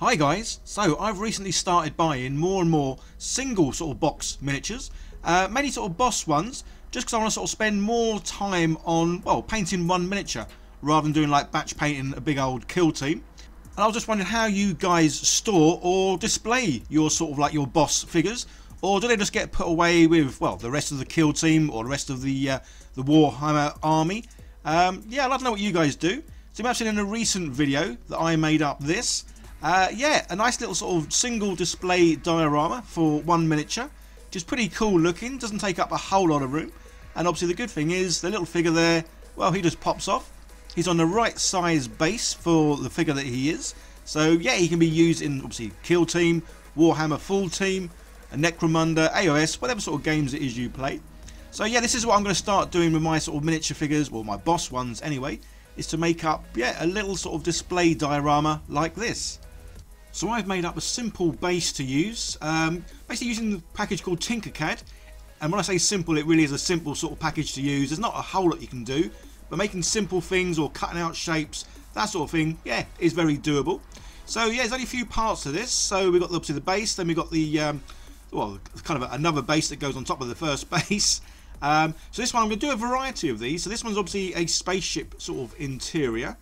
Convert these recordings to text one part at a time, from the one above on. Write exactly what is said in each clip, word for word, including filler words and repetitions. Hi guys, so I've recently started buying more and more single sort of box miniatures, uh, many sort of boss ones, just because I want to sort of spend more time on, well, painting one miniature rather than doing like batch painting a big old kill team. And I was just wondering how you guys store or display your sort of like your boss figures, or do they just get put away with, well, the rest of the kill team or the rest of the uh, the Warhammer army? Um, yeah, I'd love to know what you guys do. So you might have seen in a recent video that I made up this. Uh, yeah, a nice little sort of single display diorama for one miniature, which is pretty cool looking, doesn't take up a whole lot of room. And obviously the good thing is the little figure there, well, he just pops off. He's on the right size base for the figure that he is. So yeah, he can be used in obviously Kill Team, Warhammer Full Team, a Necromunda, A O S, whatever sort of games it is you play. So yeah, this is what I'm going to start doing with my sort of miniature figures, or my boss ones anyway, is to make up, yeah, a little sort of display diorama like this. So I've made up a simple base to use, um, basically using the package called Tinkercad. And when I say simple, it really is a simple sort of package to use. There's not a whole lot you can do, but making simple things or cutting out shapes, that sort of thing, yeah, is very doable. So yeah, there's only a few parts to this. So we've got obviously the base, then we've got the, um, well, kind of another base that goes on top of the first base. Um, so this one, I'm going to do a variety of these. So this one's obviously a spaceship sort of interior.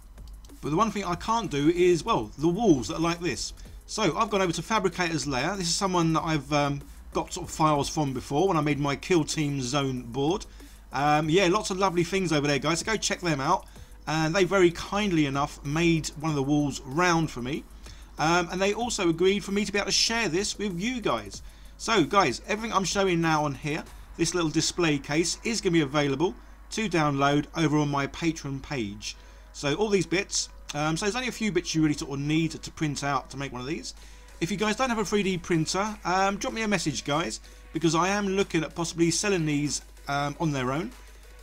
But the one thing I can't do is, well, the walls that are like this. So I've gone over to Fabricator's Lair. This is someone that I've um, got sort of files from before when I made my Kill Team Zone board. Um, yeah, lots of lovely things over there, guys. So go check them out. And they very kindly enough made one of the walls round for me. Um, and they also agreed for me to be able to share this with you guys. So, guys, everything I'm showing now on here, this little display case, is going to be available to download over on my Patreon page. So all these bits, um, so there's only a few bits you really sort of need to print out to make one of these. If you guys don't have a three D printer, um, drop me a message, guys, because I am looking at possibly selling these um, on their own,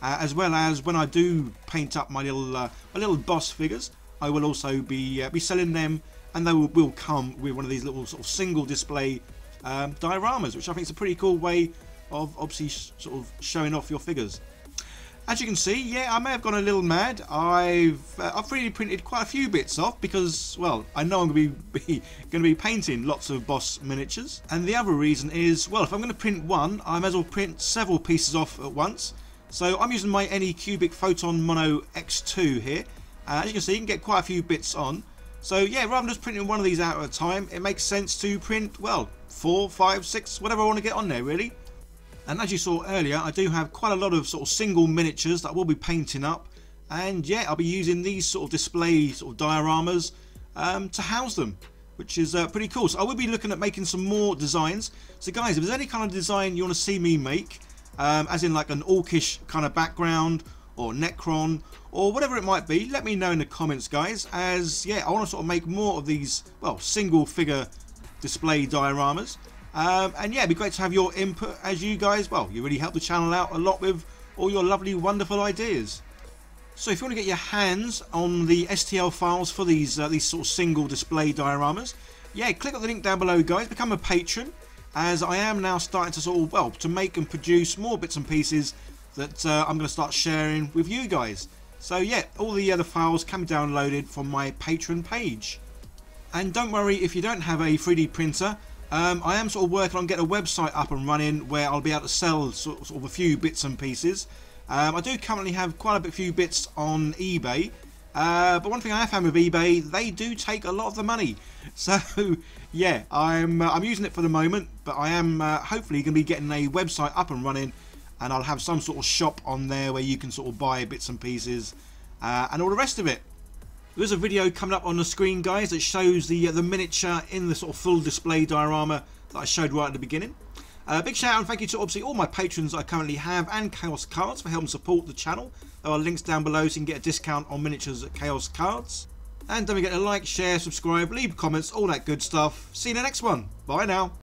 uh, as well as when I do paint up my little uh, my little boss figures, I will also be uh, be selling them, and they will, will come with one of these little sort of single display um, dioramas, which I think is a pretty cool way of obviously sh sort of showing off your figures. As you can see, yeah, I may have gone a little mad. I've uh, I've really printed quite a few bits off because, well, I know I'm going to be, be going to be painting lots of boss miniatures. And the other reason is, well, if I'm going to print one, I may as well print several pieces off at once. So I'm using my AnyCubic Photon Mono X two here. Uh, as you can see, you can get quite a few bits on. So yeah, rather than just printing one of these out at a time, it makes sense to print, well, four, five, six, whatever I want to get on there, really. And as you saw earlier, I do have quite a lot of sort of single miniatures that I will be painting up, and yeah, I'll be using these sort of display sort of dioramas um, to house them, which is uh, pretty cool. So I will be looking at making some more designs. So guys, if there's any kind of design you want to see me make, um, as in like an orcish kind of background or Necron or whatever it might be, let me know in the comments, guys, as yeah, I want to sort of make more of these, well, single figure display dioramas. Um, and yeah, it'd be great to have your input, as you guys, well, you really help the channel out a lot with all your lovely, wonderful ideas. So if you want to get your hands on the S T L files for these uh, these sort of single display dioramas, yeah, click on the link down below, guys. Become a patron, as I am now starting to sort of, well, to make and produce more bits and pieces that uh, I'm going to start sharing with you guys. So yeah, all the other files can be downloaded from my Patreon page. And don't worry if you don't have a three D printer. Um, I am sort of working on getting a website up and running where I'll be able to sell sort, sort of a few bits and pieces. Um, I do currently have quite a bit, few bits on eBay, uh, but one thing I have found with eBay, they do take a lot of the money. So yeah, I'm uh, I'm using it for the moment, but I am uh, hopefully going to be getting a website up and running, and I'll have some sort of shop on there where you can sort of buy bits and pieces uh, and all the rest of it. There's a video coming up on the screen, guys, that shows the uh, the miniature in the sort of full display diorama that I showed right at the beginning. Uh, big shout out and thank you to obviously all my patrons I currently have, and Chaos Cards, for helping support the channel. There are links down below so you can get a discount on miniatures at Chaos Cards. And don't forget to like, share, subscribe, leave comments, all that good stuff. See you in the next one. Bye now.